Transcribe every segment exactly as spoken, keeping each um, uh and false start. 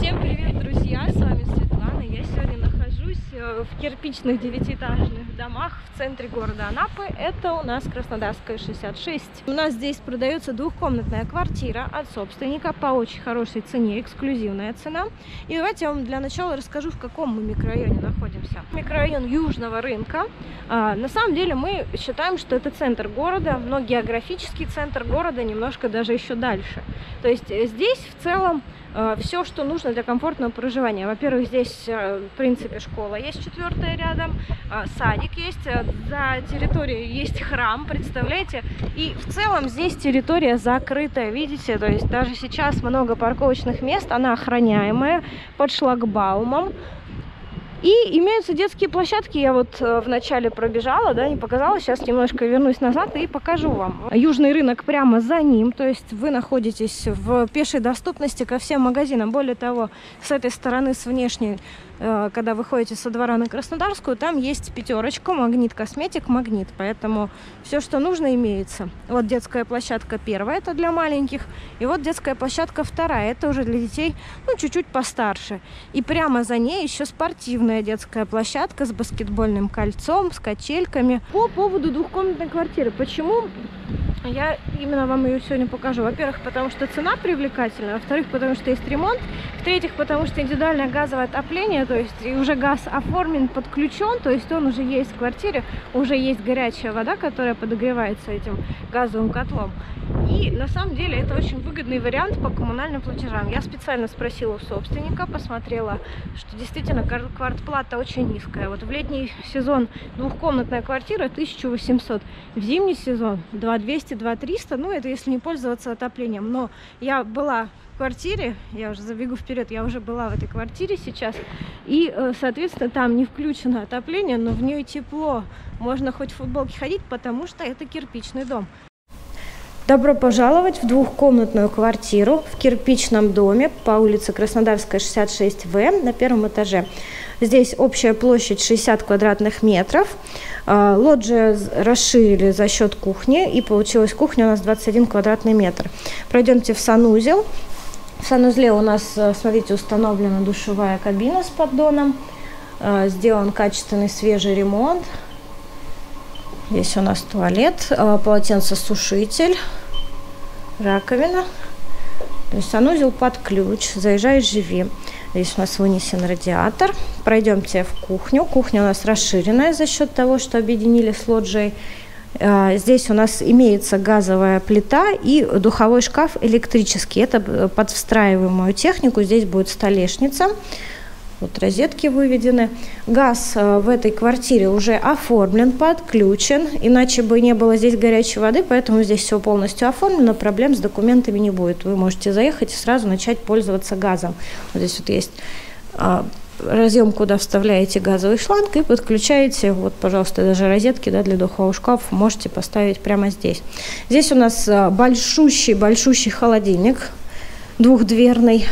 Всем привет, друзья! С вами Светлана. Я сегодня нахожусь в кирпичных девятиэтажных домах в центре города Анапы. Это у нас Краснодарская, шестьдесят шесть. У нас здесь продается двухкомнатная квартира от собственника по очень хорошей цене, эксклюзивная цена. И давайте я вам для начала расскажу, в каком мы микрорайоне находимся. Микрорайон Южного рынка. На самом деле мы считаем, что это центр города, но географический центр города немножко даже еще дальше. То есть здесь в целом все, что нужно для комфортного проживания. Во-первых, здесь, в принципе, школа есть четвертая рядом, садик есть, за территорией есть храм, представляете? И в целом здесь территория закрытая, видите? То есть даже сейчас много парковочных мест, она охраняемая, под шлагбаумом. И имеются детские площадки, я вот вначале пробежала, да, не показала, сейчас немножко вернусь назад и покажу вам. Южный рынок прямо за ним, то есть вы находитесь в пешей доступности ко всем магазинам. Более того, с этой стороны, с внешней, когда выходите со двора на Краснодарскую, там есть Пятерочка, Магнит, косметик, Магнит, поэтому все, что нужно, имеется. Вот детская площадка первая, это для маленьких, и вот детская площадка вторая, это уже для детей, ну, чуть-чуть постарше. И прямо за ней еще спортивная детская площадка с баскетбольным кольцом, с качельками. По поводу двухкомнатной квартиры. Почему я именно вам ее сегодня покажу? Во-первых, потому что цена привлекательная. Во-вторых, потому что есть ремонт. В-третьих, потому что индивидуальное газовое отопление, то есть уже газ оформлен, подключен, то есть он уже есть в квартире, уже есть горячая вода, которая подогревается этим газовым котлом. И на самом деле это очень выгодный вариант по коммунальным платежам. Я специально спросила у собственника, посмотрела, что действительно квартплата очень низкая. Вот в летний сезон двухкомнатная квартира тысяча восемьсот, в зимний сезон две тысячи двести — две тысячи триста, ну это если не пользоваться отоплением. Но я была в квартире, я уже забегу вперед, я уже была в этой квартире сейчас, и, соответственно, там не включено отопление, но в ней тепло, можно хоть в футболке ходить, потому что это кирпичный дом. Добро пожаловать в двухкомнатную квартиру в кирпичном доме по улице Краснодарская, шестьдесят шесть В, на первом этаже. Здесь общая площадь шестьдесят квадратных метров. Лоджию расширили за счет кухни, и получилась кухня у нас двадцать один квадратный метр. Пройдемте в санузел. В санузле у нас, смотрите, установлена душевая кабина с поддоном. Сделан качественный свежий ремонт. Здесь у нас туалет, полотенцесушитель, раковина. То есть санузел под ключ. Заезжай, живи. Здесь у нас вынесен радиатор. Пройдемте в кухню. Кухня у нас расширенная за счет того, что объединили с лоджией. Здесь у нас имеется газовая плита и духовой шкаф электрический. Это под встраиваемую технику. Здесь будет столешница. Вот розетки выведены. Газ в этой квартире уже оформлен, подключен, иначе бы не было здесь горячей воды, поэтому здесь все полностью оформлено, проблем с документами не будет. Вы можете заехать и сразу начать пользоваться газом. Вот здесь вот есть разъем, куда вставляете газовый шланг и подключаете, вот, пожалуйста, даже розетки, да, для духового шкафа можете поставить прямо здесь. Здесь у нас большущий-большущий холодильник двухдверный.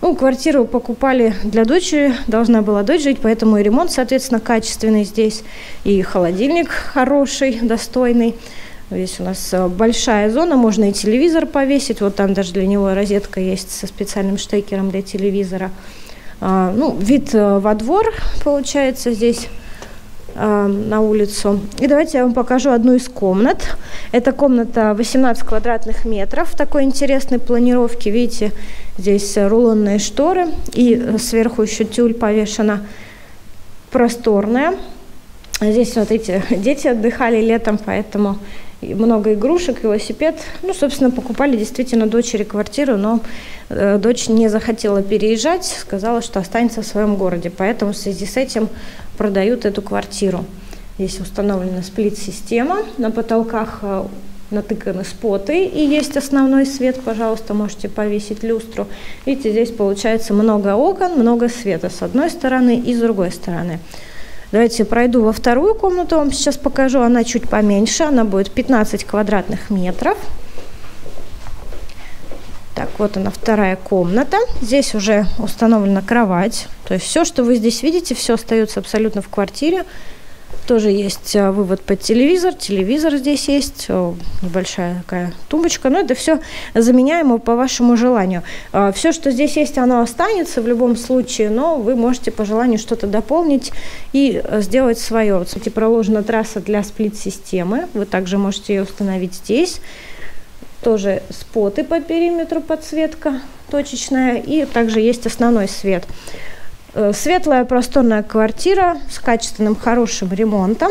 Ну, квартиру покупали для дочери, должна была дочь жить, поэтому и ремонт, соответственно, качественный здесь, и холодильник хороший, достойный. Здесь у нас большая зона, можно и телевизор повесить, вот там даже для него розетка есть со специальным штекером для телевизора. Ну, вид во двор получается здесь, на улицу. И давайте я вам покажу одну из комнат. Это комната восемнадцать квадратных метров, такой интересной планировки. Видите, здесь рулонные шторы и сверху еще тюль повешена, просторная. Здесь, смотрите, дети отдыхали летом, поэтому много игрушек, велосипед. Ну, собственно, покупали действительно дочери квартиру, но э, дочь не захотела переезжать, сказала, что останется в своем городе. Поэтому в связи с этим продают эту квартиру. Здесь установлена сплит-система. На потолках э, натыканы споты и есть основной свет. Пожалуйста, можете повесить люстру. Видите, здесь получается много окон, много света с одной стороны и с другой стороны. Давайте пройду во вторую комнату, вам сейчас покажу. Она чуть поменьше, она будет пятнадцать квадратных метров. Так, вот она, вторая комната. Здесь уже установлена кровать. То есть все, что вы здесь видите, все остается абсолютно в квартире. Тоже есть вывод под телевизор. Телевизор здесь есть. Небольшая такая тумбочка. Но это все заменяемо по вашему желанию. Все, что здесь есть, оно останется в любом случае. Но вы можете по желанию что-то дополнить и сделать свое. Кстати, проложена трасса для сплит-системы. Вы также можете ее установить здесь. Тоже споты по периметру, подсветка точечная. И также есть основной свет. Светлая просторная квартира с качественным хорошим ремонтом.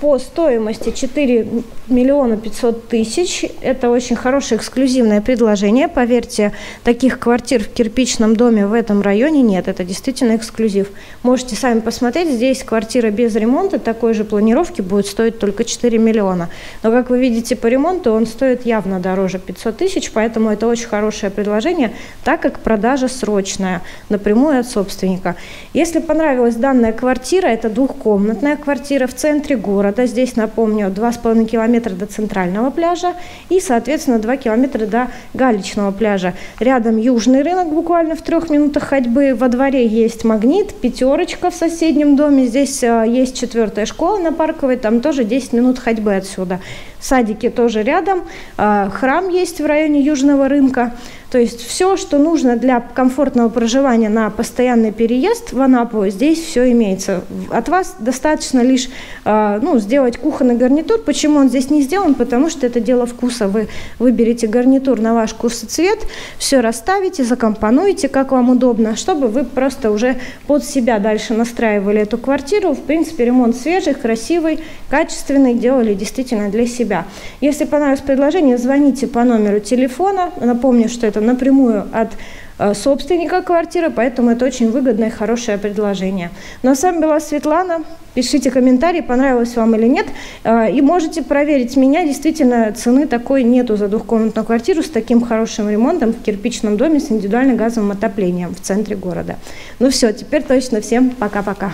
По стоимости четыре миллиона пятьсот тысяч. Это очень хорошее эксклюзивное предложение. Поверьте, таких квартир в кирпичном доме в этом районе нет. Это действительно эксклюзив. Можете сами посмотреть. Здесь квартира без ремонта такой же планировки будет стоить только четыре миллиона. Но, как вы видите, по ремонту он стоит явно дороже пятьсот тысяч. Поэтому это очень хорошее предложение, так как продажа срочная, напрямую от собственника. Если понравилась данная квартира, это двухкомнатная квартира в центре города. Здесь, напомню, два с половиной километра до Центрального пляжа и, соответственно, два километра до Галечного пляжа. Рядом Южный рынок, буквально в трех минутах ходьбы. Во дворе есть Магнит, Пятерочка в соседнем доме. Здесь есть четвертая школа на Парковой, там тоже десять минут ходьбы отсюда. Садики тоже рядом, храм есть в районе Южного рынка. То есть все, что нужно для комфортного проживания на постоянный переезд в Анапу, здесь все имеется. От вас достаточно лишь ну, сделать кухонный гарнитур. Почему он здесь не сделан? Потому что это дело вкуса. Вы выберете гарнитур на ваш вкус и цвет, все расставите, закомпонуете, как вам удобно, чтобы вы просто уже под себя дальше настраивали эту квартиру. В принципе, ремонт свежий, красивый, качественный, делали действительно для себя. Если понравилось предложение, звоните по номеру телефона. Напомню, что это напрямую от э, собственника квартиры, поэтому это очень выгодное и хорошее предложение. Ну а с вами была Светлана. Пишите комментарии, понравилось вам или нет. Э, и можете проверить меня. Действительно, цены такой нету за двухкомнатную квартиру с таким хорошим ремонтом в кирпичном доме с индивидуальным газовым отоплением в центре города. Ну все, теперь точно всем пока-пока.